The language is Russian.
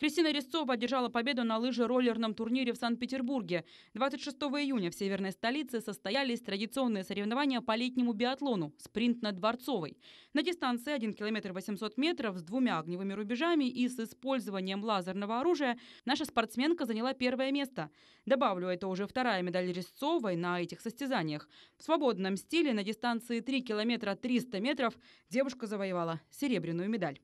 Кристина Резцова одержала победу на лыжероллерном турнире в Санкт-Петербурге. 26 июня в северной столице состоялись традиционные соревнования по летнему биатлону «Спринт на Дворцовой». На дистанции 1 километр 800 метров с двумя огневыми рубежами и с использованием лазерного оружия наша спортсменка заняла первое место. Добавлю, это уже вторая медаль Резцовой на этих состязаниях. В свободном стиле на дистанции 3 километра 300 метров девушка завоевала серебряную медаль.